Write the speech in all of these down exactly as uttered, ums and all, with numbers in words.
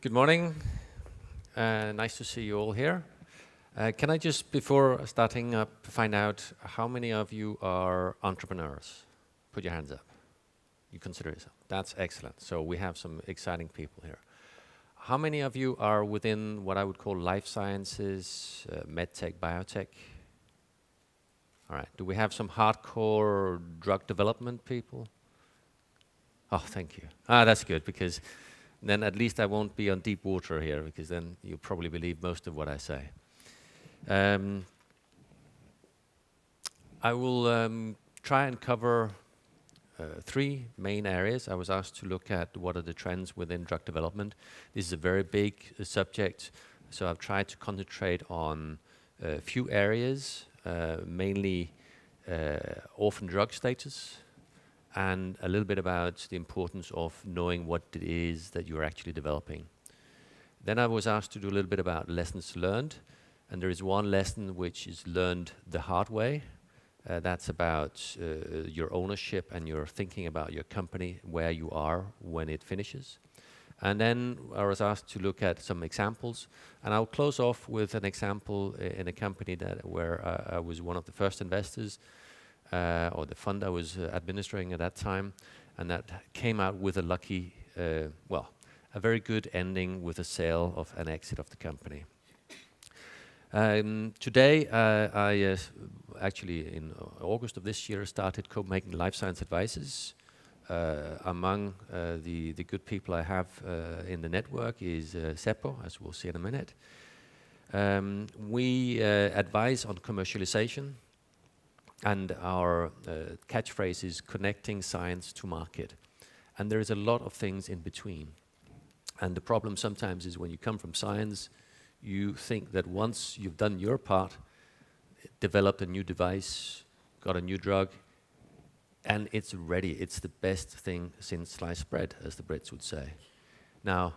Good morning. Uh, nice to see you all here. Uh, can I just, before starting up, find out how many of you are entrepreneurs? Put your hands up. You consider yourself. That's excellent. So we have some exciting people here. How many of you are within what I would call life sciences, uh, medtech, biotech? All right. Do we have some hardcore drug development people? Oh, thank you. Ah, that's good, because then at least I won't be on deep water here, because then you'll probably believe most of what I say. Um, I will um, try and cover uh, three main areas. I was asked to look at what are the trends within drug development. This is a very big uh, subject, so I've tried to concentrate on a few areas, uh, mainly uh, orphan drug status, and a little bit about the importance of knowing what it is that you're actually developing. Then I was asked to do a little bit about lessons learned, and there is one lesson which is learned the hard way. Uh, that's about uh, your ownership and your thinking about your company, where you are when it finishes. And then I was asked to look at some examples, and I'll close off with an example in a company that where uh, I was one of the first investors, Uh, or the fund I was uh, administering at that time, and that came out with a lucky, uh, well, a very good ending with a sale of an exit of the company. Um, today, uh, I uh, actually in August of this year started Copenhagen Life Science Advisors. Uh, among uh, the, the good people I have uh, in the network is uh, Seppo, as we'll see in a minute. Um, we uh, advise on commercialization, and our uh, catchphrase is connecting science to market. And there is a lot of things in between. And the problem sometimes is when you come from science, you think that once you've done your part, developed a new device, got a new drug, and it's ready. It's the best thing since sliced bread, as the Brits would say. Now,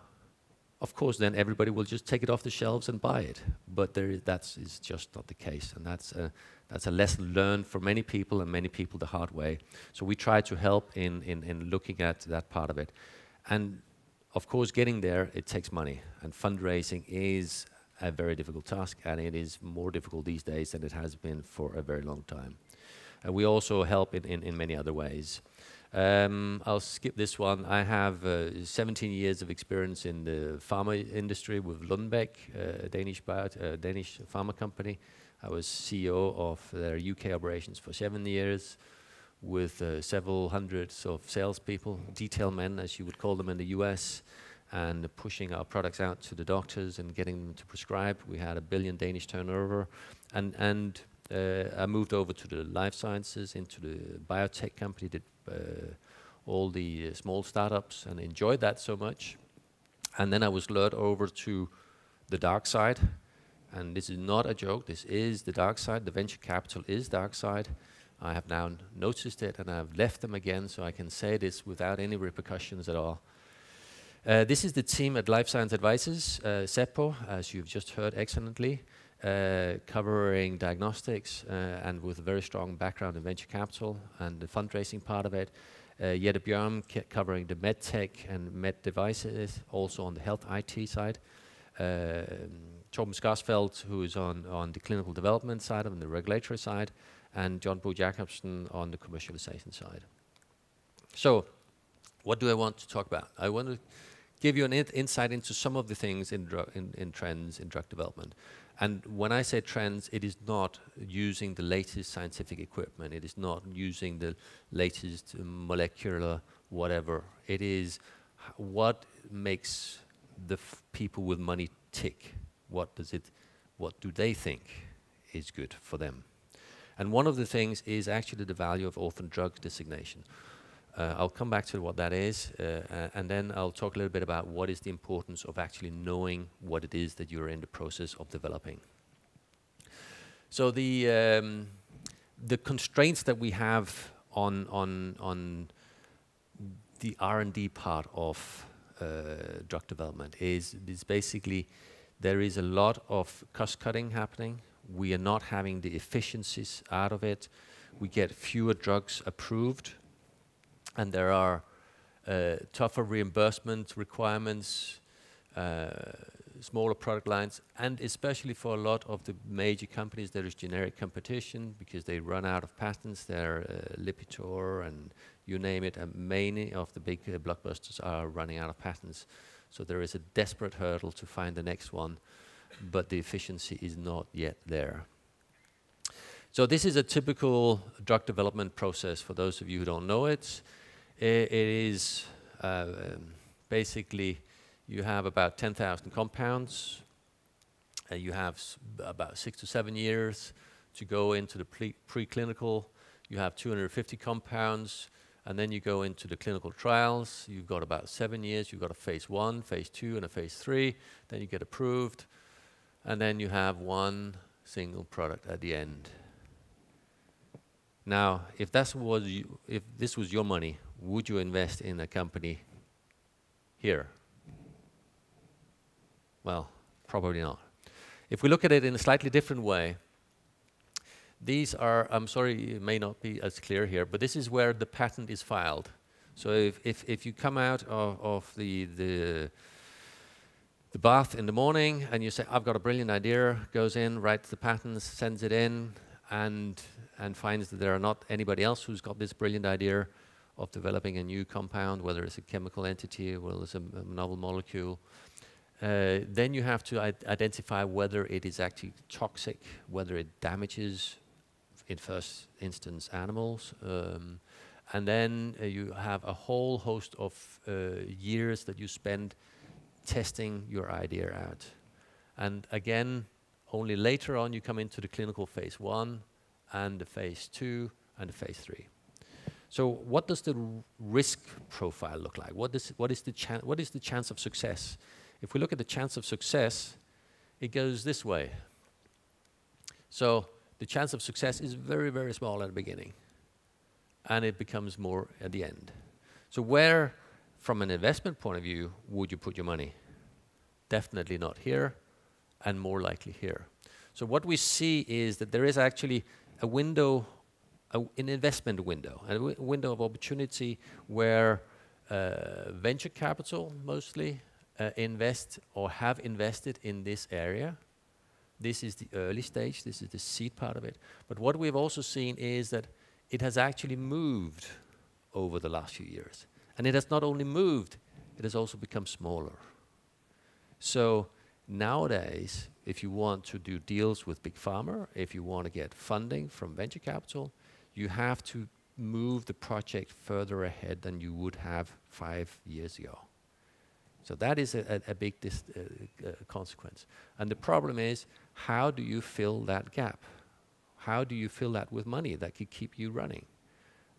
of course, then everybody will just take it off the shelves and buy it. But there is, that's is just not the case. And that's a, that's a lesson learned for many people, and many people the hard way. So we try to help in, in, in looking at that part of it. And of course, getting there, it takes money. And fundraising is a very difficult task, and it is more difficult these days than it has been for a very long time. And we also help in, in, in many other ways. Um, I'll skip this one. I have uh, seventeen years of experience in the pharma industry with Lundbeck, uh, a Danish, bio uh, Danish pharma company. I was C E O of their U K operations for seven years with uh, several hundreds of salespeople, detail men as you would call them in the U S, and pushing our products out to the doctors and getting them to prescribe. We had a billion Danish turnover, and, and Uh, I moved over to the life sciences, into the biotech company, did uh, all the uh, small startups, and enjoyed that so much. And then I was lured over to the dark side, and this is not a joke, this is the dark side. The venture capital is dark side. I have now noticed it, and I've left them again, so I can say this without any repercussions at all. Uh, this is the team at Life Science Advisors. uh, Seppo, as you've just heard excellently, Uh, covering diagnostics uh, and with a very strong background in venture capital and the fundraising part of it. Uh, J P. Björn covering the med tech and med devices, also on the health I T side. Uh, Tom Skarsfeldt, who is on, on the clinical development side and the regulatory side, and John Bo Jacobson on the commercialization side. So, what do I want to talk about? I want to give you an in insight into some of the things in, in, in trends in drug development. And when I say trends, it is not using the latest scientific equipment. It is not using the latest molecular whatever. It is what makes the f people with money tick. What does it, what do they think is good for them? And one of the things is actually the value of orphan drug designation. Uh, I'll come back to what that is, uh, uh, and then I'll talk a little bit about what is the importance of actually knowing what it is that you're in the process of developing. So the um, the constraints that we have on on on the R and D part of uh, drug development is is basically there is a lot of cost cutting happening. We are not having the efficiencies out of it. We get fewer drugs approved. And there are uh, tougher reimbursement requirements, uh, smaller product lines, and especially for a lot of the major companies there is generic competition because they run out of patents. Their uh, Lipitor and you name it, and many of the big uh, blockbusters are running out of patents. So there is a desperate hurdle to find the next one, but the efficiency is not yet there. So this is a typical drug development process for those of you who don't know it. I, it is uh, um, basically you have about ten thousand compounds, and uh, you have s about six to seven years to go into the preclinical. You have two hundred fifty compounds, and then you go into the clinical trials. You've got about seven years. You've got a phase one, phase two, and a phase three. Then you get approved, and then you have one single product at the end. Now, if that was you, if this was your money, would you invest in a company here? Well, probably not. If we look at it in a slightly different way, these are, I'm sorry, it may not be as clear here, but this is where the patent is filed. So if, if, if you come out of, of the, the, the bath in the morning and you say, I've got a brilliant idea, goes in, writes the patents, sends it in, and, and finds that there are not anybody else who's got this brilliant idea of developing a new compound, whether it's a chemical entity, whether it's a, a novel molecule, Uh, then you have to identify whether it is actually toxic, whether it damages, in first instance, animals. Um, and then uh, you have a whole host of uh, years that you spend testing your idea out. And again, only later on you come into the clinical phase one and the phase two and the phase three. So what does the risk profile look like? What is, what is the chan- what is the chance of success? If we look at the chance of success, it goes this way. So the chance of success is very, very small at the beginning, and it becomes more at the end. So where, from an investment point of view, would you put your money? Definitely not here, and more likely here. So what we see is that there is actually a window, a, an investment window, a w window of opportunity where uh, venture capital, mostly, invest or have invested in this area. This is the early stage, this is the seed part of it. But what we've also seen is that it has actually moved over the last few years. And it has not only moved, it has also become smaller. So nowadays, if you want to do deals with Big Pharma, if you want to get funding from venture capital, you have to move the project further ahead than you would have five years ago. So that is a, a, a big dis uh, uh, consequence. And the problem is, how do you fill that gap? How do you fill that with money that could keep you running?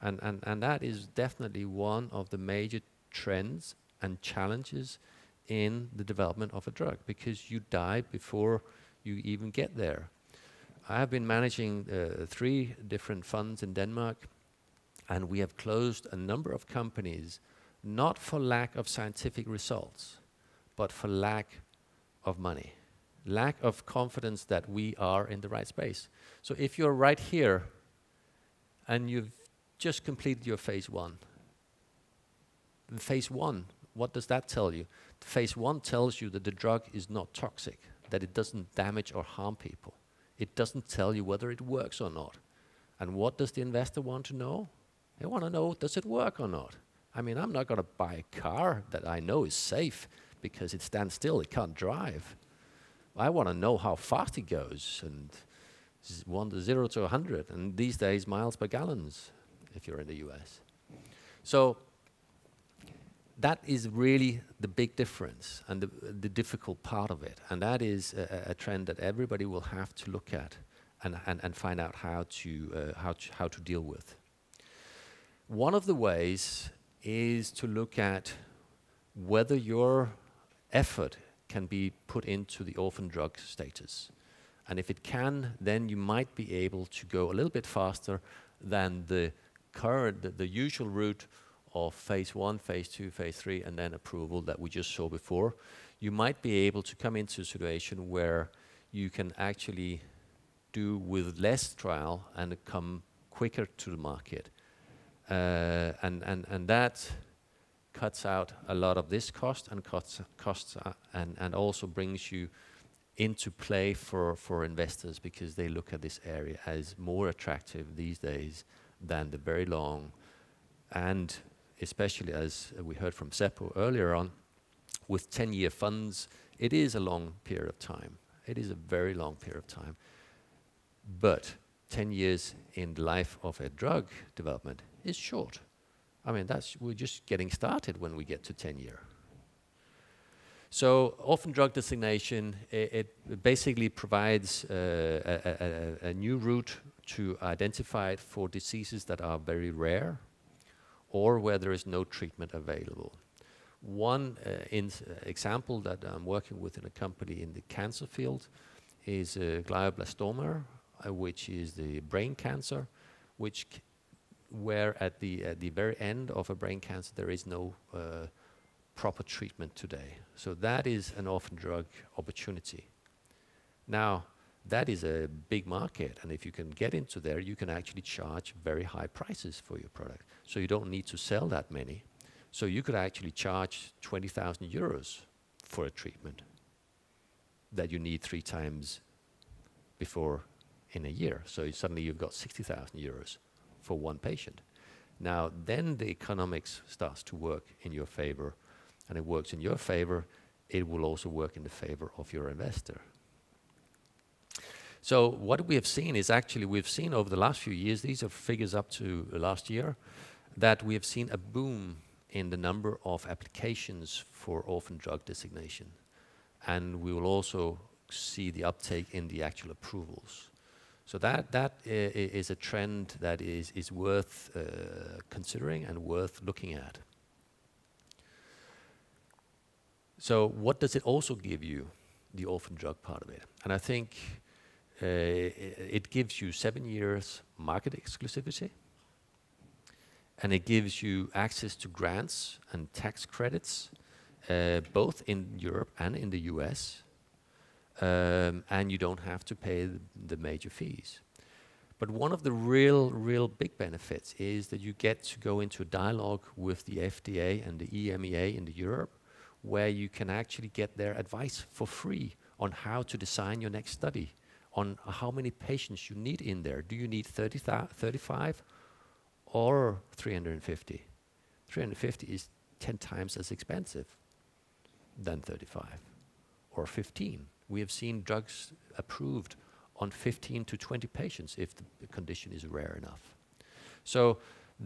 And, and, and that is definitely one of the major trends and challenges in the development of a drug, because you die before you even get there. I have been managing uh, three different funds in Denmark, and we have closed a number of companies not for lack of scientific results, but for lack of money, lack of confidence that we are in the right space. So if you're right here and you've just completed your phase one, phase one, what does that tell you? Phase one tells you that the drug is not toxic, that it doesn't damage or harm people. It doesn't tell you whether it works or not. And what does the investor want to know? They want to know, does it work or not? I mean, I'm not going to buy a car that I know is safe because it stands still, it can't drive. I want to know how fast it goes, and one to zero to one hundred, and these days miles per gallons, if you're in the U S. So that is really the big difference and the, the difficult part of it, and that is a, a trend that everybody will have to look at and, and, and find out how to, uh, how to, how to deal with. One of the ways is to look at whether your effort can be put into the orphan drug status. And if it can, then you might be able to go a little bit faster than the current, the, the usual route of phase one, phase two, phase three, and then approval that we just saw before. You might be able to come into a situation where you can actually do with less trial and come quicker to the market. Uh, and, and, and that cuts out a lot of this cost and cuts costs uh, and and also brings you into play for for investors, because they look at this area as more attractive these days than the very long, and especially as we heard from Seppo earlier on, with ten-year funds, it is a long period of time. It is a very long period of time. But ten years in the life of a drug development is short. I mean, that's, we're just getting started when we get to ten year. So orphan drug designation, it, it basically provides uh, a, a, a new route to identify it for diseases that are very rare or where there is no treatment available. One uh, in uh, example that I'm working with in a company in the cancer field is uh, glioblastoma, uh, which is the brain cancer, which c where at the, at the very end of a brain cancer there is no uh, proper treatment today. So that is an orphan drug opportunity. Now, that is a big market, and if you can get into there, you can actually charge very high prices for your product. So you don't need to sell that many. So you could actually charge twenty thousand euros for a treatment that you need three times before in a year. So you suddenly you've got sixty thousand euros for one patient. Now, then the economics starts to work in your favor, and it works in your favor, it will also work in the favor of your investor. So what we have seen is actually, we've seen over the last few years, these are figures up to last year, that we have seen a boom in the number of applications for orphan drug designation. And we will also see the uptake in the actual approvals. So that, that uh, is a trend that is, is worth uh, considering and worth looking at. So what does it also give you, the orphan drug part of it? And I think Uh, it gives you seven years market exclusivity, and it gives you access to grants and tax credits, uh, both in Europe and in the U S, um, and you don't have to pay the, the major fees. But one of the real, real big benefits is that you get to go into a dialogue with the F D A and the E M E A in Europe, where you can actually get their advice for free on how to design your next study, on how many patients you need in there. Do you need thirty, thirty-five or three hundred fifty? three hundred fifty is ten times as expensive than thirty-five or fifteen. We have seen drugs approved on fifteen to twenty patients if the condition is rare enough. So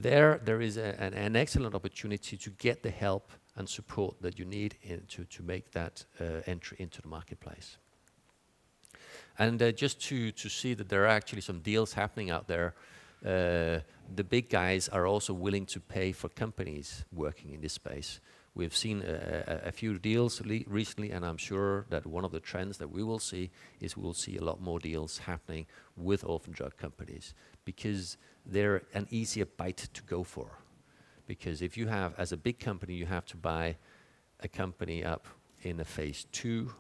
there, there is a, an, an excellent opportunity to get the help and support that you need in to, to make that uh, entry into the marketplace. And uh, just to, to see that there are actually some deals happening out there, uh, the big guys are also willing to pay for companies working in this space. We've seen a, a, a few deals recently, and I'm sure that one of the trends that we will see is we will see a lot more deals happening with orphan drug companies, because they're an easier bite to go for. Because if you have, as a big company, you have to buy a company up in a phase two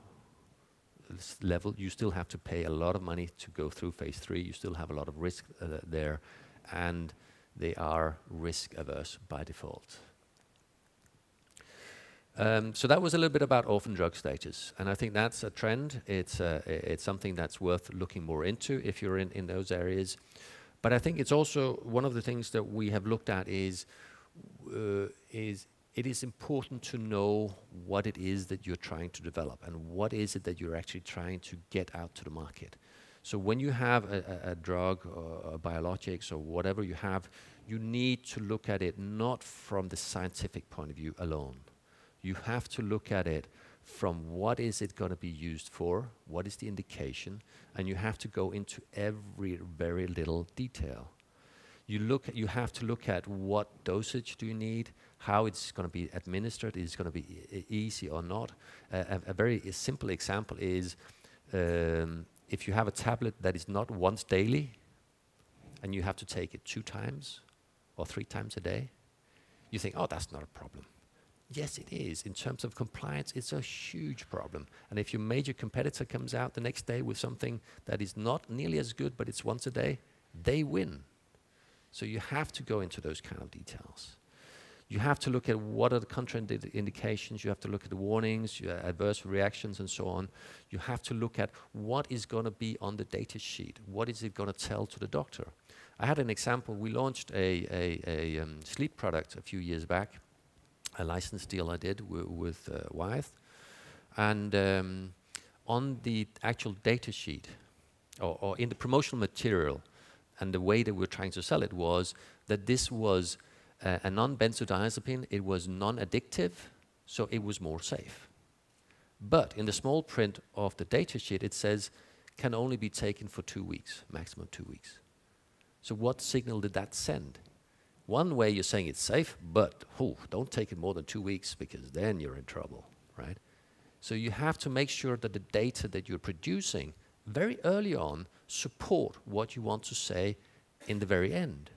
level, you still have to pay a lot of money to go through phase three, you still have a lot of risk uh, there, and they are risk averse by default. Um, so that was a little bit about orphan drug status, and I think that's a trend. It's, uh, it's something that's worth looking more into if you're in, in those areas. But I think it's also one of the things that we have looked at is, uh, is it is important to know what it is that you're trying to develop and what is it that you're actually trying to get out to the market. So when you have a, a, a drug or a biologics or whatever you have, you need to look at it not from the scientific point of view alone. You have to look at it from what is it going to be used for, what is the indication, and you have to go into every very little detail. You look at, you have to look at what dosage do you need, how it's going to be administered, is it going to be e easy or not. Uh, a, a very a simple example is um, if you have a tablet that is not once daily and you have to take it two times or three times a day, you think, oh, that's not a problem. Yes, it is. In terms of compliance, it's a huge problem. And if your major competitor comes out the next day with something that is not nearly as good, but it's once a day, they win. So you have to go into those kind of details. you have to look at what are the contraindications, you have to look at the warnings, your adverse reactions and so on. You have to look at what is going to be on the data sheet, what is it going to tell to the doctor. I had an example. We launched a, a, a um, sleep product a few years back, a license deal I did wi with uh, Wyeth, and um, on the actual data sheet, or, or in the promotional material, and the way that we were trying to sell it was that this was uh, a non-benzodiazepine, it was non-addictive, so it was more safe. But in the small print of the data sheet, it says, can only be taken for two weeks, maximum two weeks. So what signal did that send? One way you're saying it's safe, but oh, don't take it more than two weeks because then you're in trouble, right? So you have to make sure that the data that you're producing very early on support what you want to say in the very end.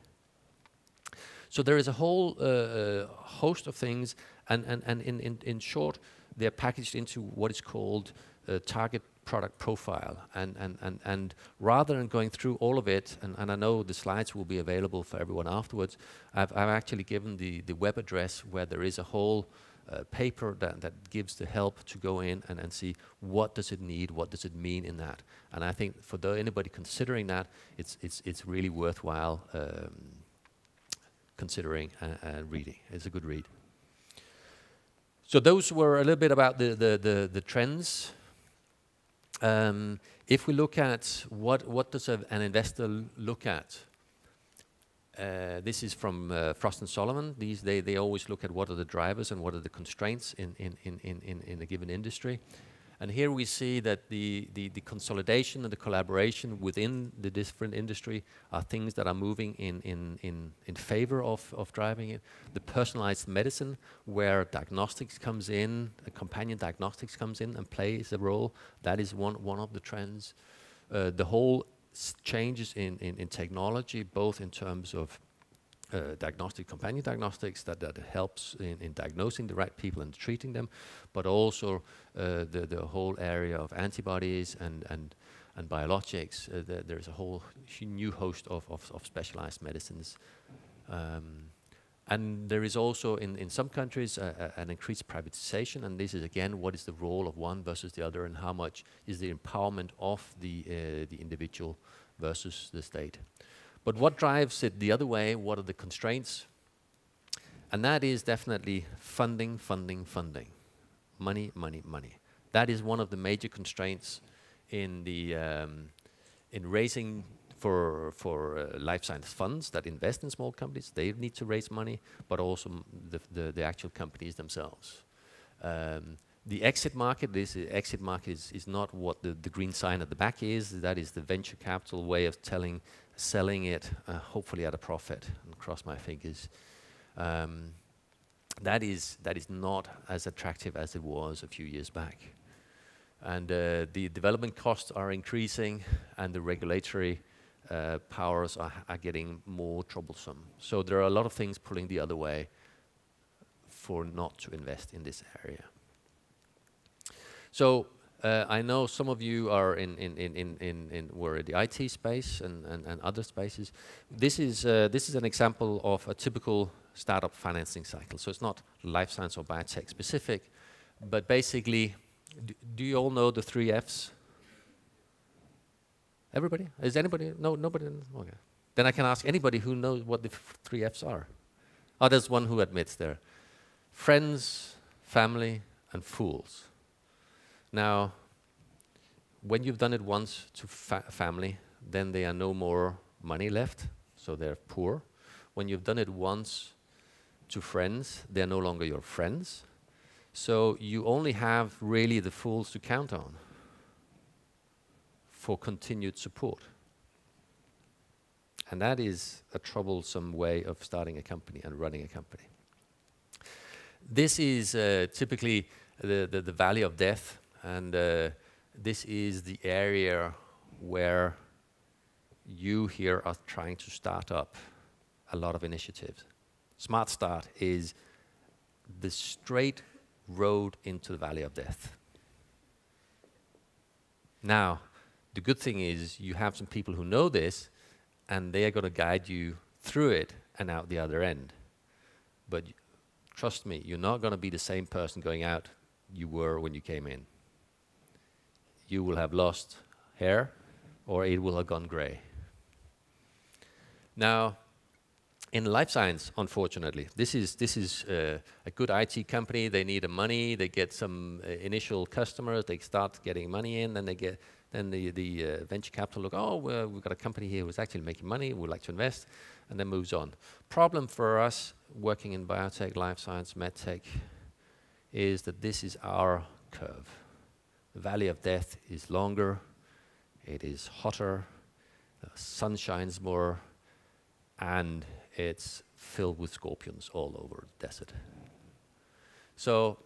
So there is a whole uh, host of things, and, and, and in, in, in short, they're packaged into what is called uh, target product profile. And, and, and, and rather than going through all of it, and, and I know the slides will be available for everyone afterwards, I've, I've actually given the, the web address where there is a whole Uh, paper that, that gives the help to go in and, and see what does it need, what does it mean in that. And I think for the, anybody considering that, it's, it's, it's really worthwhile um, considering and, and reading. It's a good read. So those were a little bit about the, the, the, the trends. Um, if we look at what, what does a, an investor look at, Uh, this is from uh, Frost and Sullivan. These they they always look at what are the drivers and what are the constraints in in in in in a given industry, and here we see that the the, the consolidation and the collaboration within the different industry are things that are moving in in in in favor of of driving it. The personalized medicine, where diagnostics comes in, uh, companion diagnostics comes in and plays a role. That is one one of the trends. Uh, the whole changes in, in, in technology, both in terms of uh, diagnostic, companion diagnostics, that, that helps in, in diagnosing the right people and treating them, but also uh, the, the whole area of antibodies and, and, and biologics. Uh, the, there's a whole new host of, of, of specialized medicines. Um, and there is also, in, in some countries, a, a, an increased privatization, and this is again, what is the role of one versus the other, and how much is the empowerment of the, uh, the individual versus the state. But what drives it the other way, what are the constraints? And that is definitely funding, funding, funding. Money, money, money. That is one of the major constraints in, the, um, in raising for for uh, life science funds that invest in small companies. They need to raise money, but also m the, the, the actual companies themselves. Um, the exit market, this uh, exit market is, is not what the, the green sign at the back is. That is the venture capital way of telling, selling it, uh, hopefully at a profit, and cross my fingers. Um, that is, that is not as attractive as it was a few years back. And uh, the development costs are increasing, and the regulatory Uh, powers are, are getting more troublesome. So there are a lot of things pulling the other way for not to invest in this area. So uh, I know some of you are in, in, in, in, in, in were in the I T space and, and, and other spaces. This is, uh, this is an example of a typical startup financing cycle. So it's not life science or biotech specific, but basically, do, do you all know the three F's? Everybody? Is anybody? No, nobody? Okay. Then I can ask anybody who knows what the f three F's are. Oh, there's one who admits there. Friends, family, and fools. Now, when you've done it once to fa family, then there are no more money left, so they're poor. When you've done it once to friends, they're no longer your friends. So you only have really the fools to count on for continued support. And that is a troublesome way of starting a company and running a company. This is uh, typically the, the, the valley of death, and uh, this is the area where you here are trying to start up a lot of initiatives. Smart Start is the straight road into the valley of death. Now, the good thing is you have some people who know this, and they are going to guide you through it and out the other end. But Trust me, you're not going to be the same person going out you were when you came in. You will have lost hair, or it will have gone gray. Now, in life science, unfortunately, this is, this is uh, a good I T company. They need the money. They get some uh, initial customers. They start getting money in. Then, they get, then the, the uh, venture capital look, oh, well, we've got a company here who's actually making money. We'd like to invest. And then moves on. Problem for us working in biotech, life science, medtech, is that this is our curve. The valley of death is longer. It is hotter. The sun shines more. And it's filled with scorpions all over the desert. So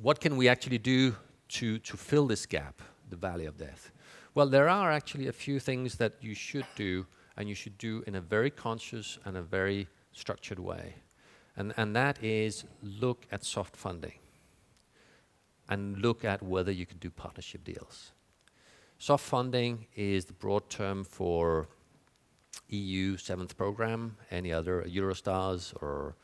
what can we actually do to, to fill this gap, the valley of death? Well, there are actually a few things that you should do, and you should do in a very conscious and a very structured way. And, and that is look at soft funding and look at whether you can do partnership deals. Soft funding is the broad term for E U seventh program, any other Eurostars, or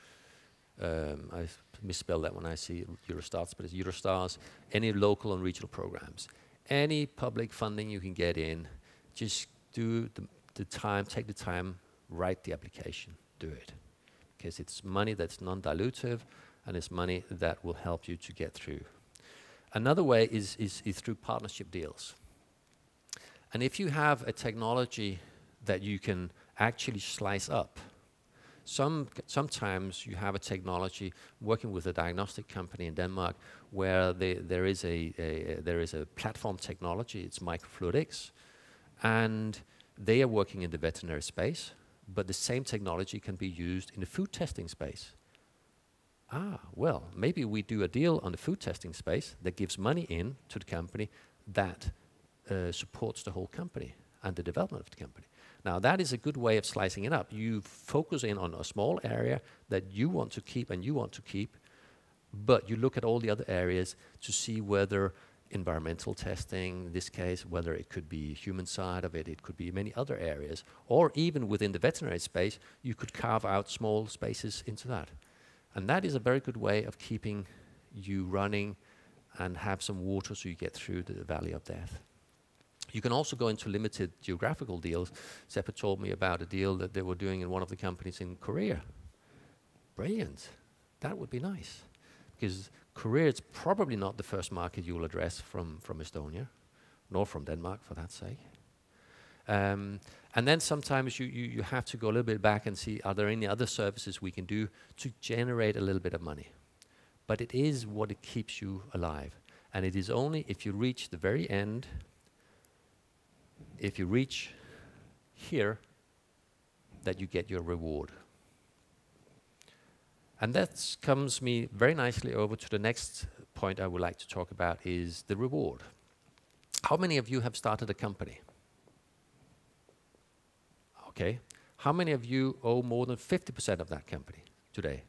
um, I misspell that when I see Eurostars, but it's Eurostars, any local and regional programs. Any public funding you can get in, just do the, the time, take the time, write the application, do it. Because it's money that's non-dilutive, and it's money that will help you to get through. Another way is, is, is through partnership deals. And if you have a technology that you can actually slice up. Some, sometimes you have a technology working with a diagnostic company in Denmark where they, there, is a, a, there is a platform technology, it's microfluidics, and they are working in the veterinary space, but the same technology can be used in the food testing space. Ah, well, maybe we do a deal on the food testing space that gives money in to the company that uh, supports the whole company and the development of the company. Now, that is a good way of slicing it up. You focus in on a small area that you want to keep and you want to keep, but you look at all the other areas to see whether environmental testing, in this case, whether it could be human side of it, it could be many other areas, or even within the veterinary space, you could carve out small spaces into that. And that is a very good way of keeping you running and have some water so you get through the valley of death. You can also go into limited geographical deals. Seppo told me about a deal that they were doing in one of the companies in Korea. Brilliant. That would be nice. Because Korea is probably not the first market you'll address from, from Estonia, nor from Denmark, for that sake. Um, and then sometimes you, you, you have to go a little bit back and see, are there any other services we can do to generate a little bit of money? But it is what it keeps you alive. And it is only if you reach the very end, if you reach here, that you get your reward. And that comes me very nicely over to the next point I would like to talk about, is the reward. How many of you have started a company? Okay. How many of you owe more than fifty percent of that company today?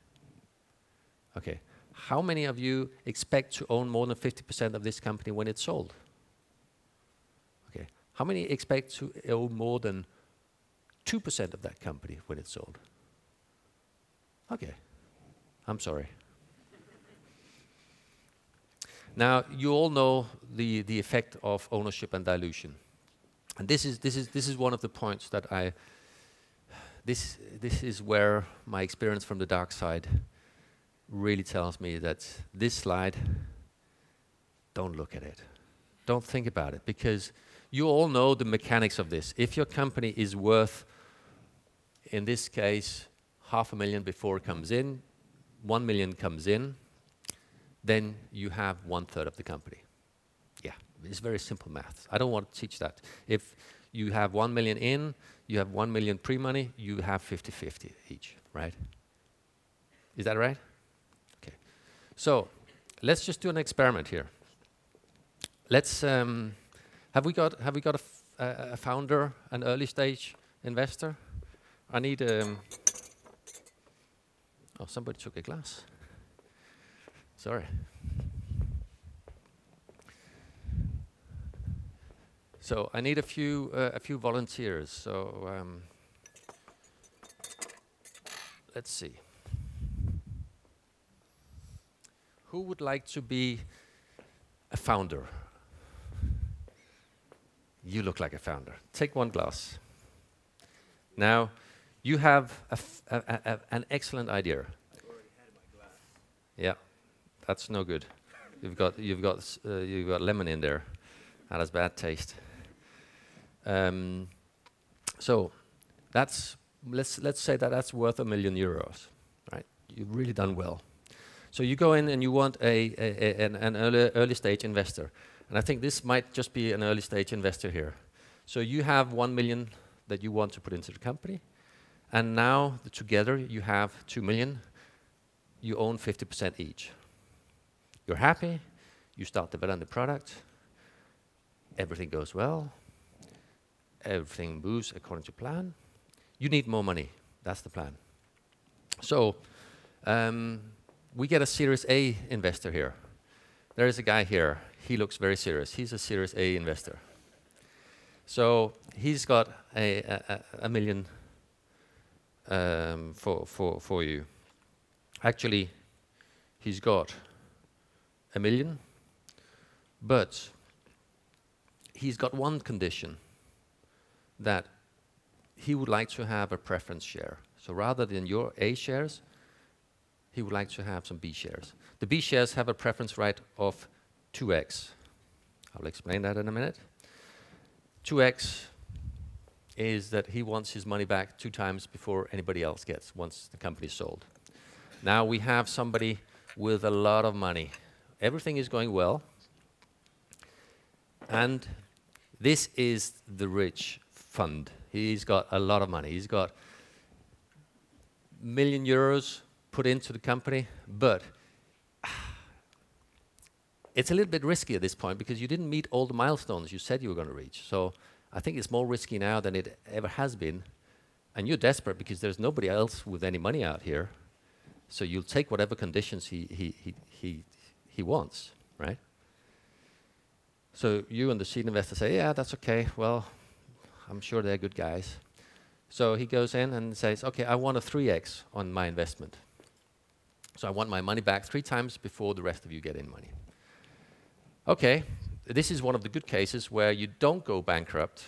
Okay. How many of you expect to own more than fifty percent of this company when it's sold? How many expect to owe more than two percent of that company when it's sold? Okay, I'm sorry. Now, you all know the, the effect of ownership and dilution. And this is, this is, this is one of the points that I, this, this is where my experience from the dark side really tells me that this slide, don't look at it. Don't think about it, because you all know the mechanics of this. If your company is worth, in this case, half a million before it comes in, one million comes in, then you have one third of the company. Yeah, it's very simple math. I don't want to teach that. If you have one million in, you have one million pre-money, you have fifty fifty each, right? Is that right? Okay. So let's just do an experiment here. Let's... Um, Have we got, have we got a, f uh, a founder, an early stage investor? I need um, oh, somebody took a glass. Sorry. So I need a few, uh, a few volunteers. So um, let's see. Who would like to be a founder? You look like a founder. Take one glass. Now, you have a f a, a, a, an excellent idea. I've already had my glass. Yeah, that's no good. You've got you've got uh, you've got lemon in there. That has bad taste. Um, so that's let's let's say that that's worth a million euros, right? You've really done well. So you go in and you want a, a, a an, an early early stage investor, and I think this might just be an early stage investor here. So you have one million that you want to put into the company, and now the, together you have two million. You own fifty percent each. You're happy. You start developing the product. Everything goes well. Everything moves according to plan. You need more money. That's the plan. So um, we get a Series A investor here. There is a guy here. He looks very serious. He's a Series A investor. So he's got a, a, a million um, for, for, for you. Actually, he's got a million, but he's got one condition, that he would like to have a preference share. So rather than your A shares, he would like to have some B shares. The B shares have a preference right of two X. I'll explain that in a minute. two X is that he wants his money back two times before anybody else gets, once the company's sold. Now we have somebody with a lot of money. Everything is going well, and this is the rich fund. He's got a lot of money. He's got a million euros put into the company, but it's a little bit risky at this point because you didn't meet all the milestones you said you were going to reach. So I think it's more risky now than it ever has been. And you're desperate because there's nobody else with any money out here. So you'll take whatever conditions he, he, he, he, he wants, right? So you and the seed investor say, yeah, that's okay. Well, I'm sure they're good guys. So he goes in and says, okay, I want a three X on my investment. So I want my money back three times before the rest of you get in money. Okay, this is one of the good cases where you don't go bankrupt,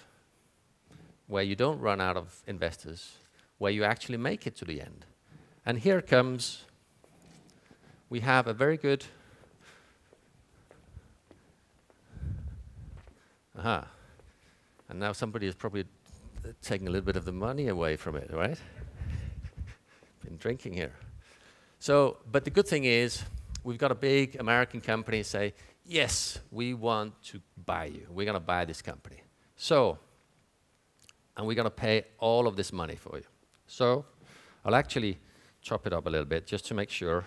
where you don't run out of investors, where you actually make it to the end. And here comes, we have a very good, aha. And now somebody is probably taking a little bit of the money away from it, right? Been drinking here. So, but the good thing is, we've got a big American company say, yes, we want to buy you. We're going to buy this company. So, and we're going to pay all of this money for you. So, I'll actually chop it up a little bit just to make sure,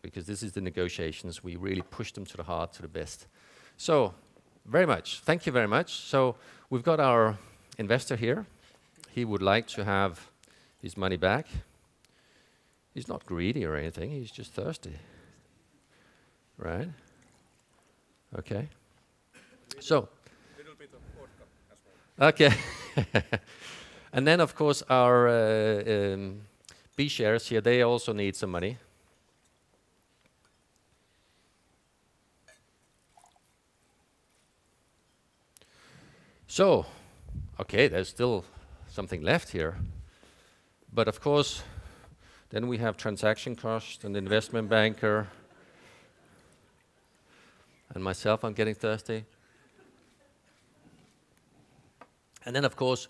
because this is the negotiations. We really push them to the heart, to the best. So, very much. Thank you very much. So we've got our investor here. He would like to have his money back. He's not greedy or anything. He's just thirsty, right? Okay. So. Little bit of vodka as well. Okay. And then, of course, our uh, um, B shares here. They also need some money. So, okay, there's still something left here. But of course, then we have transaction costs and investment banker. And myself, I'm getting thirsty. And then, of course,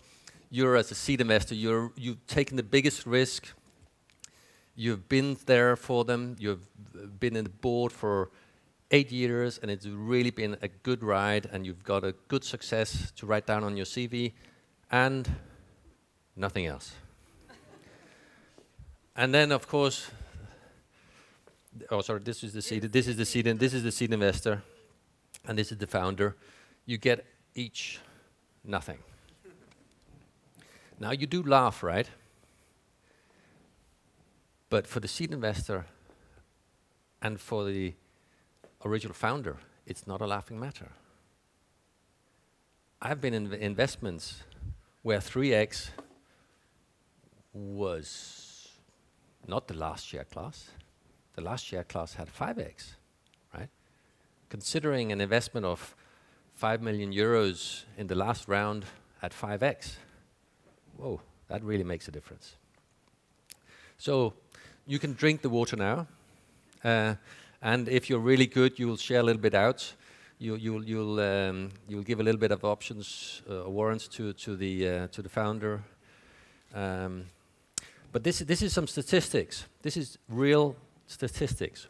you're as a seed investor, you're, you've taken the biggest risk. You've been there for them. You've been in the board for eight years, and it's really been a good ride, and you've got a good success to write down on your C V, and nothing else. And then, of course, oh, sorry, this is the seed, this is the seed, and this is the seed investor, and this is the founder. You get each nothing. Now, you do laugh, right? But for the seed investor and for the original founder, it's not a laughing matter. I've been in investments where three X was not the last share class, the last share class had five X, right? Considering an investment of five million euros in the last round at five X, whoa, that really makes a difference. So you can drink the water now, uh, and if you're really good, you'll share a little bit out. You, you'll you'll um, you'll give a little bit of options, uh, warrants to to the uh, to the founder. Um, but this this is some statistics. This is real statistics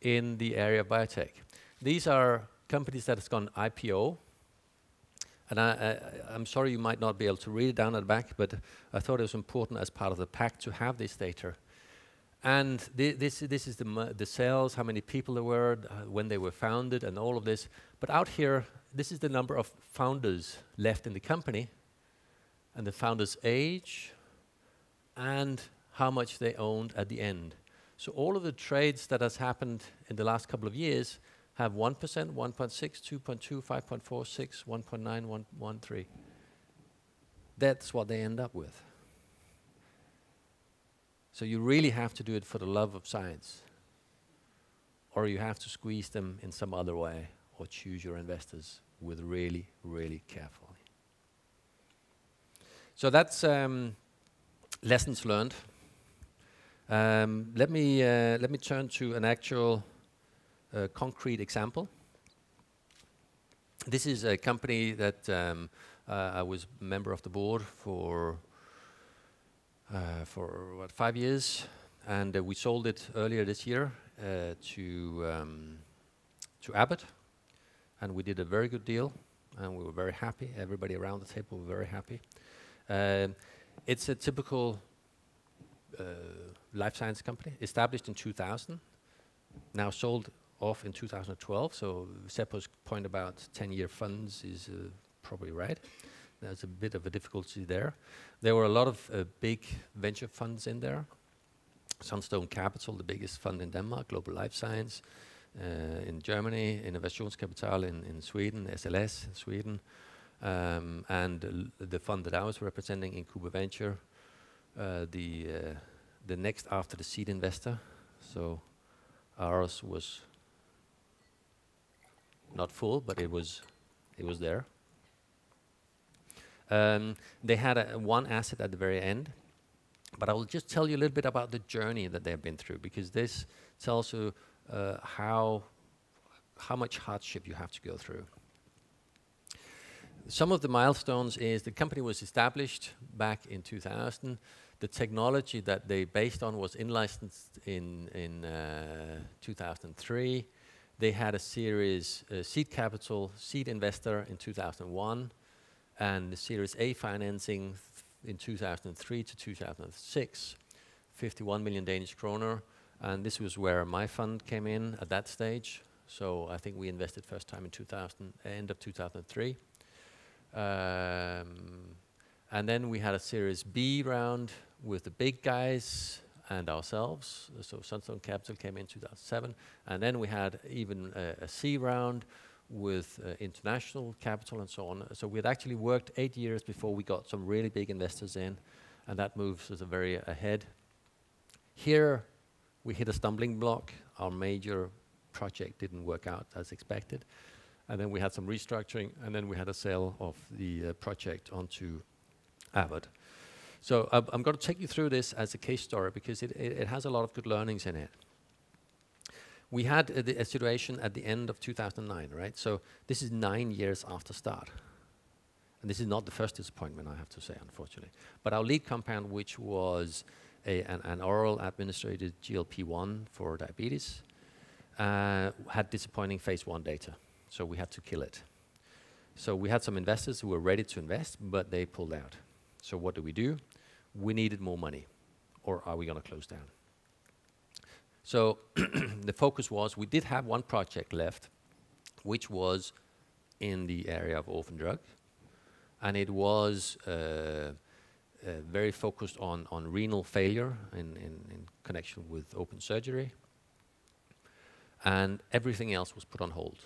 in the area of biotech. These are companies that has gone I P O. And I, I, I'm sorry you might not be able to read it down at the back, but I thought it was important as part of the pack to have this data. And th this, this is the, m the sales, how many people there were, uh, when they were founded, and all of this. But out here, this is the number of founders left in the company, and the founder's age, and how much they owned at the end. So all of the trades that has happened in the last couple of years have one percent, one point six, two point two, five point four, six, one point nine, one point one three. That's what they end up with. So you really have to do it for the love of science, or you have to squeeze them in some other way, or choose your investors with really, really carefully. So that's um, lessons learned. Um, let me uh, let me turn to an actual Uh, concrete example. This is a company that um, uh, I was a member of the board for uh, for what, five years, and uh, we sold it earlier this year uh, to um, to Abbott, and we did a very good deal, and we were very happy. Everybody around the table were very happy. Uh, it's a typical uh, life science company, established in two thousand, now sold off in two thousand twelve, so Seppo's point about ten-year funds is uh, probably right. There's a bit of a difficulty there. There were a lot of uh, big venture funds in there. Sunstone Capital, the biggest fund in Denmark, Global Life Science uh, in Germany, Innovationskapital in, in Sweden, S L S in Sweden, um, and l the fund that I was representing, Incuba Venture, uh, the, uh, the next after the seed investor. So ours was not full, but it was it was there. Um, they had a, one asset at the very end, but I will just tell you a little bit about the journey that they've been through, because this tells you uh, how how much hardship you have to go through. Some of the milestones is the company was established back in two thousand. The technology that they based on was in-licensed in, in uh, two thousand three. They had a series uh, seed capital, seed investor in two thousand one, and the Series A financing in two thousand three to two thousand six, fifty-one million Danish kroner. And this was where my fund came in at that stage. So I think we invested first time in two thousand, end of two thousand three. Um, and then we had a Series B round with the big guys and ourselves. So Sunstone Capital came in two thousand seven, and then we had even uh, a C round with uh, international capital and so on. So we had actually worked eight years before we got some really big investors in, and that moves us very ahead. Here we hit a stumbling block. Our major project didn't work out as expected, and then we had some restructuring, and then we had a sale of the uh, project onto Abbott. So uh, I'm going to take you through this as a case story, because it, it, it has a lot of good learnings in it. We had uh, the, a situation at the end of two thousand nine, right? So this is nine years after start. And this is not the first disappointment, I have to say, unfortunately. But our lead compound, which was a, an, an oral administrated G L P one for diabetes, uh, had disappointing phase one data. So we had to kill it. So we had some investors who were ready to invest, but they pulled out. So what do we do? We needed more money, or are we going to close down? So the focus was, we did have one project left, which was in the area of orphan drug, and it was uh, uh, very focused on, on renal failure in, in, in connection with open surgery, and everything else was put on hold.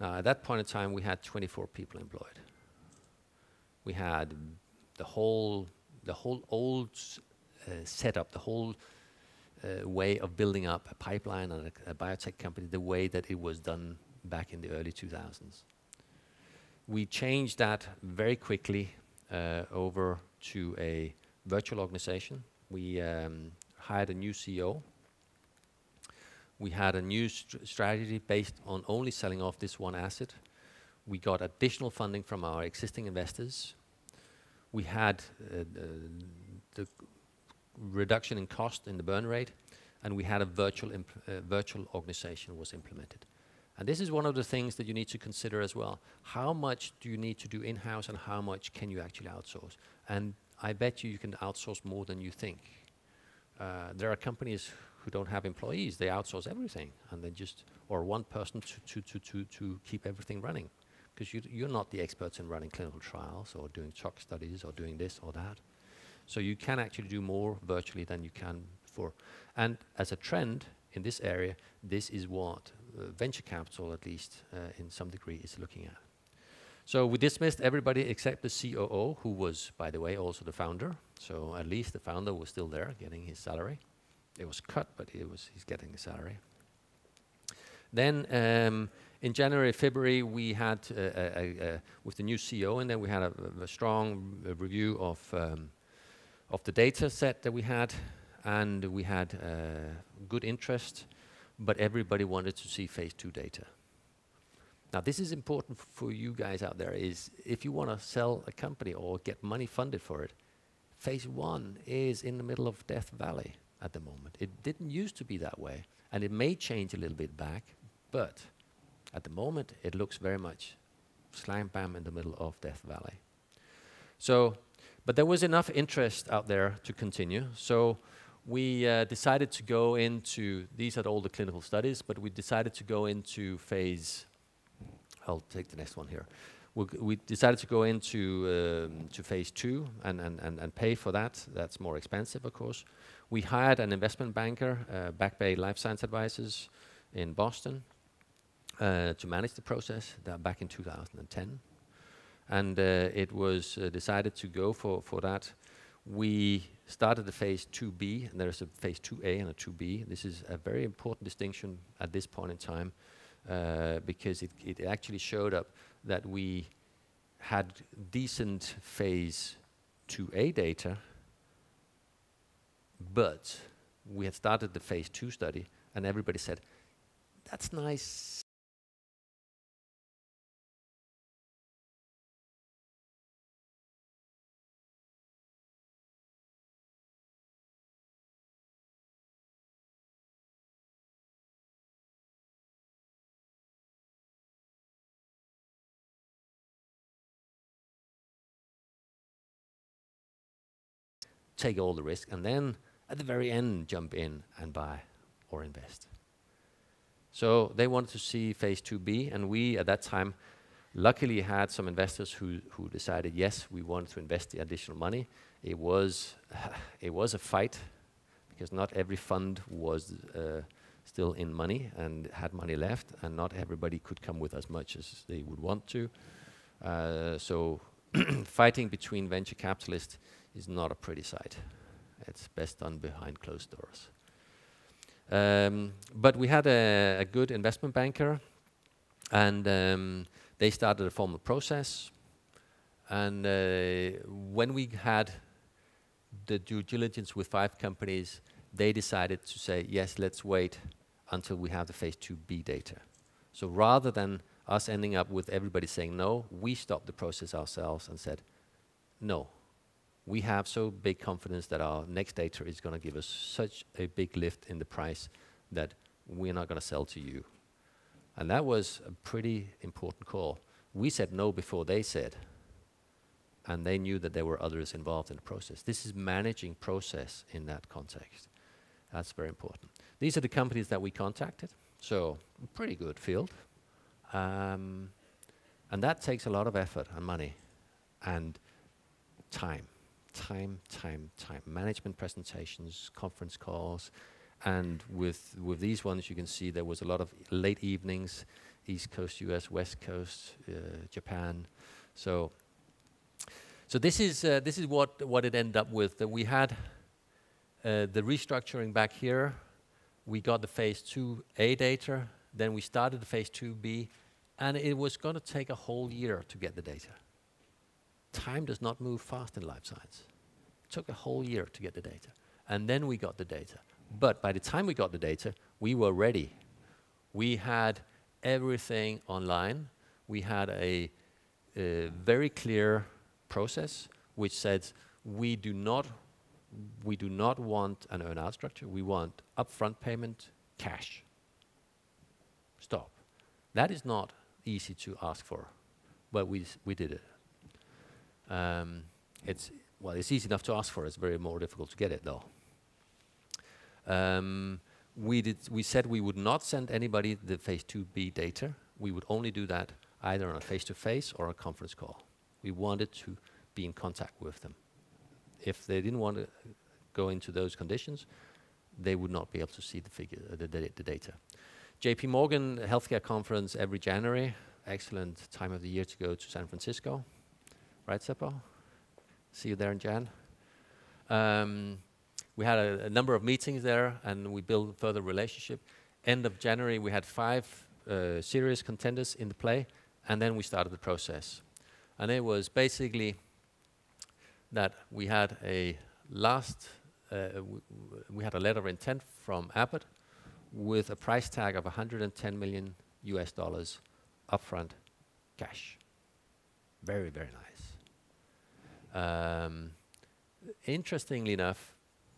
Now, at that point in time, we had twenty-four people employed. We had the whole, the whole old uh, setup, the whole uh, way of building up a pipeline and a, a biotech company the way that it was done back in the early two thousands. We changed that very quickly uh, over to a virtual organization. We um, hired a new C E O. We had a new st strategy based on only selling off this one asset. We got additional funding from our existing investors. We had uh, the, the reduction in cost in the burn rate, and we had a virtual, imp uh, virtual organization was implemented. And this is one of the things that you need to consider as well. How much do you need to do in-house, and how much can you actually outsource? And I bet you you can outsource more than you think. Uh, there are companies who don't have employees. They outsource everything, and they just, or one person to, to, to, to, to keep everything running. Because you, you're not the experts in running clinical trials or doing tox studies or doing this or that. So you can actually do more virtually than you can before. And as a trend in this area, this is what uh, venture capital, at least uh, in some degree, is looking at. So we dismissed everybody except the C O O, who was, by the way, also the founder. So at least the founder was still there getting his salary. It was cut, but it was, he's getting the salary. Then um, in January, February, we had, uh, a, a, a, with the new C E O in there, we had a, a strong r review of, um, of the data set that we had, and we had uh, good interest, but everybody wanted to see phase two data. Now, this is important for you guys out there, is if you want to sell a company or get money funded for it, phase one is in the middle of Death Valley at the moment. It didn't used to be that way, and it may change a little bit back, but at the moment, it looks very much slam bam in the middle of Death Valley. So, but there was enough interest out there to continue, so we uh, decided to go into, these are all the clinical studies, but we decided to go into phase, I'll take the next one here. We'll g we decided to go into um, to phase two and, and, and, and pay for that. That's more expensive, of course. We hired an investment banker, uh, Back Bay Life Science Advisors in Boston, uh, to manage the process that back in two thousand ten. And uh, it was uh, decided to go for, for that. We started the phase two B, and there's a phase two A and a two B. This is a very important distinction at this point in time, Uh, because it, it actually showed up that we had decent phase two A data, but we had started the phase two study, and everybody said, that's nice. Take all the risk, and then at the very end, jump in and buy or invest. So they wanted to see phase two B, and we, at that time, luckily had some investors who, who decided, yes, we want to invest the additional money. It was, it was a fight, because not every fund was uh, still in money and had money left, and not everybody could come with as much as they would want to. Uh, so fighting between venture capitalists is not a pretty sight. It's best done behind closed doors. Um, but we had a, a good investment banker, and um, they started a formal process. And uh, when we had the due diligence with five companies, they decided to say, yes, let's wait until we have the phase two B data. So rather than us ending up with everybody saying no, we stopped the process ourselves and said, no. We have so big confidence that our next data is going to give us such a big lift in the price that we're not going to sell to you. And that was a pretty important call. We said no before they said, and they knew that there were others involved in the process. This is managing process in that context. That's very important. These are the companies that we contacted, so pretty good field. Um, and that takes a lot of effort and money and time. Time, time, time. Management presentations, conference calls, and with with these ones you can see there was a lot of late evenings, East Coast U S, West Coast uh, Japan. So, so this is uh, this is what what it ended up with. That we had uh, the restructuring back here, we got the phase two A data, then we started the phase two B, and it was going to take a whole year to get the data. Time does not move fast in life science. It took a whole year to get the data. And then we got the data. But by the time we got the data, we were ready. We had everything online. We had a, a very clear process which said we do not we do not want an earn-out structure. We want upfront payment, cash. Stop. That is not easy to ask for, but we we did it. Um, it's well, it's easy enough to ask for. It's very more difficult to get it though. Um, we did. We said we would not send anybody the phase two B data. We would only do that either on a face-to-face or a conference call. We wanted to be in contact with them. If they didn't want to go into those conditions, they would not be able to see the figure, uh, the, the, the data. J P. Morgan Healthcare Conference every January. Excellent time of the year to go to San Francisco, right, Seppo? See you there in Jan. Um, we had a, a number of meetings there, and we built further relationship. End of January, we had five. Uh, serious contenders in the play, and then we started the process. And it was basically that we had a last, uh, w we had a letter of intent from Abbott with a price tag of one hundred ten million U S dollars upfront cash. Very, very nice. Um, interestingly enough,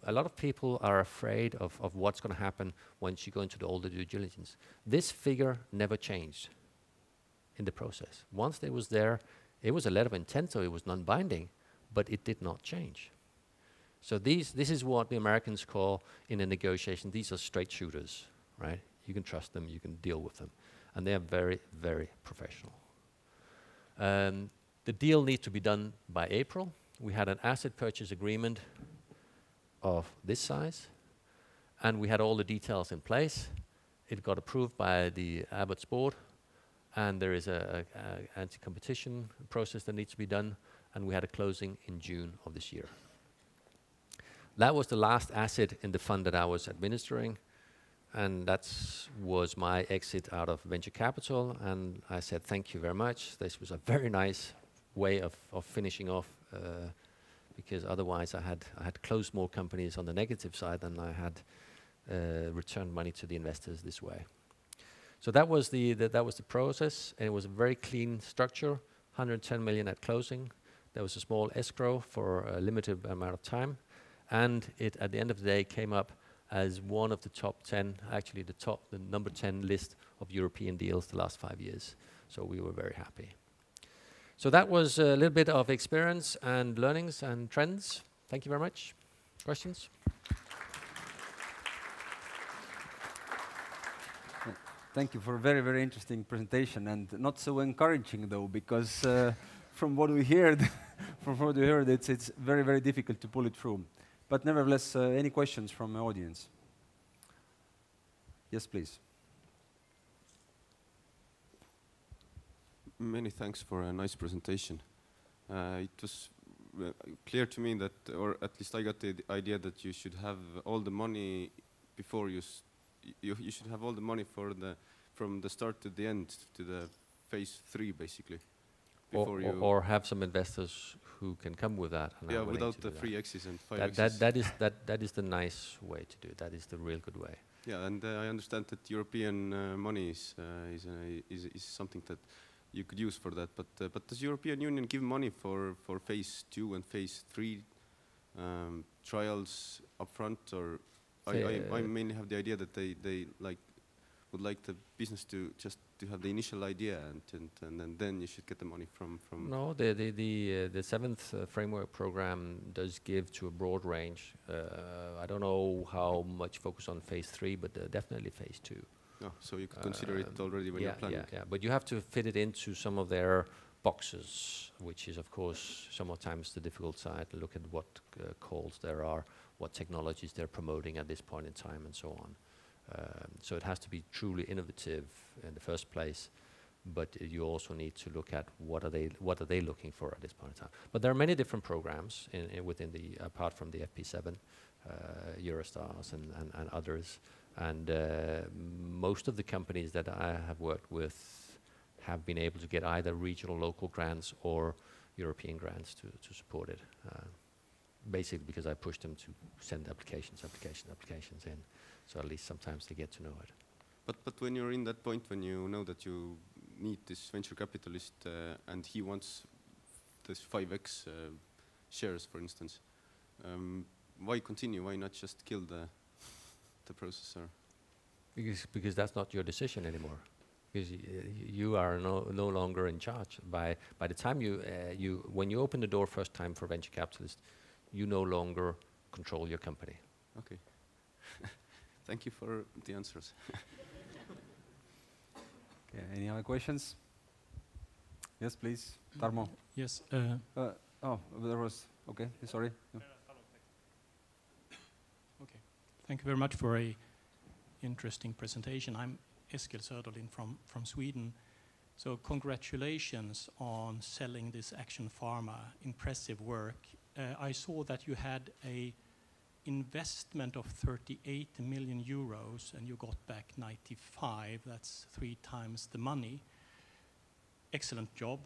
a lot of people are afraid of, of what's going to happen once you go into the older due diligence. This figure never changed in the process. Once it was there, it was a letter of intent, so it was non-binding, but it did not change. So these, this is what the Americans call in a negotiation, these are straight shooters, right? You can trust them, you can deal with them. And they are very, very professional. Um, the deal needs to be done by April. We had an asset purchase agreement of this size, and we had all the details in place. It got approved by the Abbott's board, and there is a, a, a anti-competition process that needs to be done, and we had a closing in June of this year. That was the last asset in the fund that I was administering, and that was my exit out of venture capital, and I said thank you very much. This was a very nice way of, of finishing off uh, because otherwise I had, I had closed more companies on the negative side than I had uh, returned money to the investors this way. So that was the, the, that was the process, and it was a very clean structure, one hundred ten million at closing. There was a small escrow for a limited amount of time, and it, at the end of the day, came up as one of the top ten, actually the top, the number ten list of European deals the last five years. So we were very happy. So that was a little bit of experience and learnings and trends. Thank you very much. Questions? Thank you for a very, very interesting presentation, and not so encouraging though, because uh, from what we heard, from what we heard, it's, it's very, very difficult to pull it through. But nevertheless, uh, any questions from the audience? Yes, please. Many thanks for a nice presentation. Uh, it was uh, clear to me that, or at least I got the idea that you should have all the money before you, s you, you should have all the money for the, from the start to the end, to the phase three basically. Or, or, or have some investors who can come with that. And yeah, without the free X's and five X's. That, that, that, is, that, that is the nice way to do it. That is the real good way. Yeah, and uh, I understand that European uh, money is, uh, is, uh, is, is something that you could use for that, but uh, but does European Union give money for for phase two and phase three um, trials upfront, or I, I, I mainly have the idea that they they like would like the business to just to have the initial idea and and and, and then you should get the money from from. No, the the the, uh, the seventh uh, framework program does give to a broad range. Uh, I don't know how much focus on phase three, but uh, definitely phase two. Oh, so you could consider uh, it already when yeah, you're planning. Yeah, yeah, but you have to fit it into some of their boxes, which is, of course, sometimes the difficult side. Look at what uh, calls there are, what technologies they're promoting at this point in time, and so on. Um, so it has to be truly innovative in the first place, but uh, you also need to look at what are they what are they looking for at this point in time. But there are many different programs in, in within the apart from the F P seven uh, Eurostars and, and, and others. And uh, most of the companies that I have worked with have been able to get either regional local grants or European grants to, to support it. Uh, basically because I pushed them to send applications, applications, applications in. So at least sometimes they get to know it. But, but when you're in that point, when you know that you need this venture capitalist uh, and he wants this five X uh, shares, for instance, um, why continue? Why not just kill the, the processor? Because, because that's not your decision anymore. Because y you are no, no longer in charge. By, by the time you, uh, you, when you open the door first time for venture capitalists, you no longer control your company. Okay. Thank you for the answers. Okay, any other questions? Yes, please, Tarmo. Yes. Uh, uh, oh, there was, okay, sorry. No. Okay, thank you very much for a interesting presentation. I'm Eskel Södolin from, from Sweden. So congratulations on selling this Action Pharma, impressive work. Uh, I saw that you had a investment of thirty-eight million euros and you got back ninety-five. That's three times the money. Excellent job.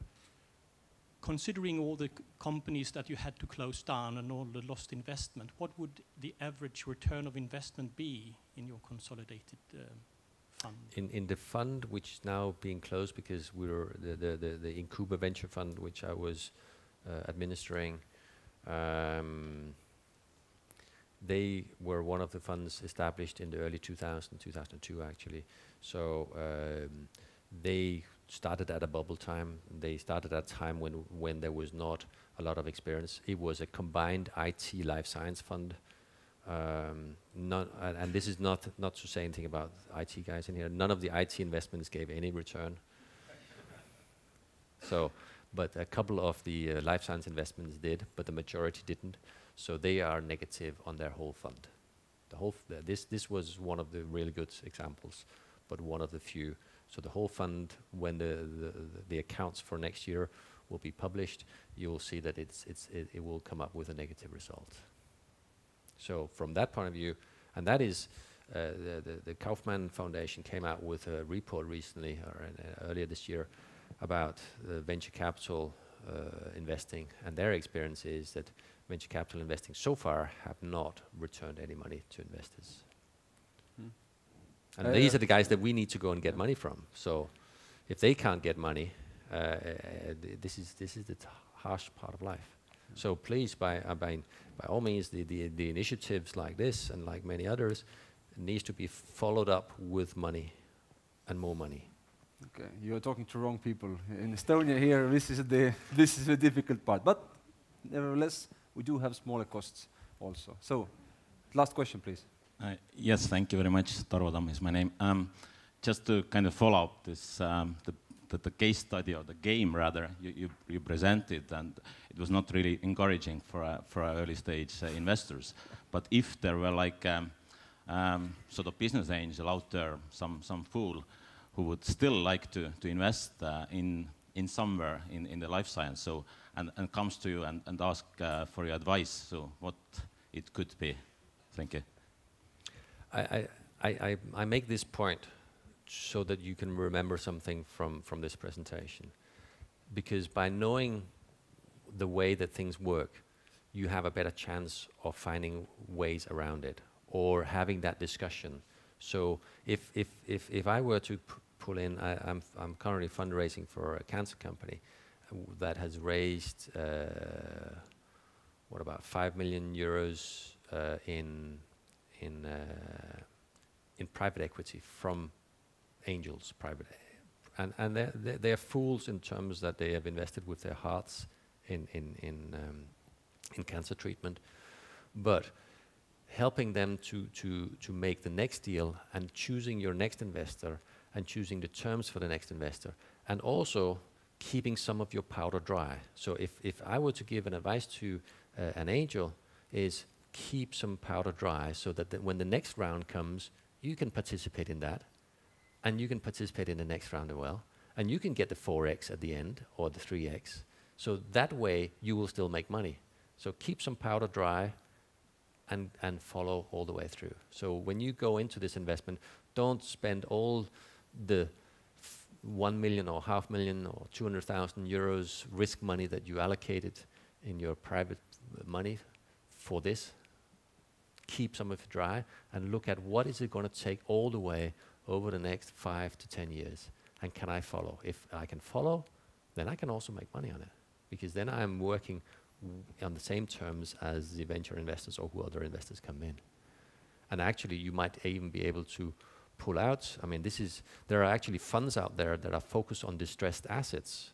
Considering all the companies that you had to close down and all the lost investment, what would the average return of investment be in your consolidated uh, fund? In, in the fund, which is now being closed because we're the, the, the, the Incuba Venture Fund, which I was uh, administering, um, they were one of the funds established in the early two thousand, two thousand two actually. So um, they started at a bubble time. They started at a time when, when there was not a lot of experience. It was a combined I T life science fund. Um, not, uh, and this is not, not to say anything about I T guys in here. None of the I T investments gave any return. So, but a couple of the uh, life science investments did, but the majority didn't. So they are negative on their whole fund. The whole f th this, this was one of the really good examples, but one of the few. So the whole fund, when the, the, the accounts for next year will be published, you will see that it's, it's, it, it will come up with a negative result. So from that point of view, and that is, uh, the, the, the Kaufman Foundation came out with a report recently, or in, uh, earlier this year, about uh, venture capital uh, investing, and their experience is that venture capital investing so far have not returned any money to investors. Hmm. And uh, these yeah. are the guys that we need to go and get yeah. money from. So if they can't get money, uh, uh, th this is this is the t harsh part of life. Yeah. So please, by, uh, by, by all means, the, the, the initiatives like this and like many others needs to be followed up with money and more money. Okay, you're talking to wrong people. In Estonia here, this is the, this is the difficult part. But nevertheless, we do have smaller costs also. So, last question, please. Uh, yes, thank you very much. Tarvodam is my name. Um, just to kind of follow up this, um, the, the, the case study or the game rather you, you, you presented, and it was not really encouraging for uh, for our early stage uh, investors. But if there were like um, um, sort of business angel out there, some some fool who would still like to to invest uh, in in somewhere in in the life science, so. And, and comes to you and, and asks uh, for your advice, so what it could be. Thank you. I, I, I, I make this point so that you can remember something from, from this presentation. Because by knowing the way that things work, you have a better chance of finding ways around it or having that discussion. So if, if, if, if I were to p pull in, I, I'm, f I'm currently fundraising for a cancer company that has raised uh, what about five million euros uh, in in uh, in private equity from angels, private, and and they're, they're fools in terms that they have invested with their hearts in in in um, in cancer treatment, but helping them to to to make the next deal and choosing your next investor and choosing the terms for the next investor and also keeping some of your powder dry. So if, if I were to give an advice to uh, an angel, is keep some powder dry so that, that when the next round comes, you can participate in that, and you can participate in the next round as well, and you can get the four X at the end, or the three X. So that way, you will still make money. So keep some powder dry, and, and follow all the way through. So when you go into this investment, don't spend all the f one million or half million or two hundred thousand euros risk money that you allocated in your private money for this. Keep some of it dry and look at what is it going to take all the way over the next five to ten years. And can I follow? If I can follow, then I can also make money on it, because then I'm working on the same terms as the venture investors or who other investors come in. And actually, you might even be able to pull out. I mean, this is, there are actually funds out there that are focused on distressed assets,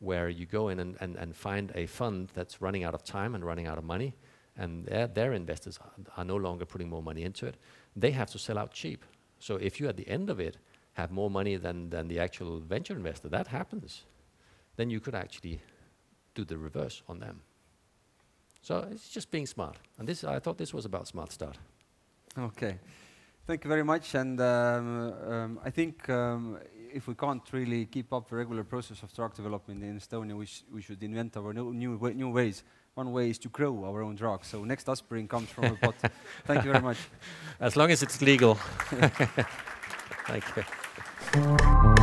where you go in and, and, and find a fund that's running out of time and running out of money, and their, their investors are, are no longer putting more money into it. They have to sell out cheap. So if you, at the end of it, have more money than, than the actual venture investor, that happens, then you could actually do the reverse on them. So it's just being smart. And this, I thought this was about Smart Start. Okay. Thank you very much. And um, um, I think um, if we can't really keep up the regular process of drug development in Estonia, we, sh we should invent our no new, wa new ways. One way is to grow our own drugs. So next aspirin comes from a pot. Thank you very much. As long as it's legal. Thank you.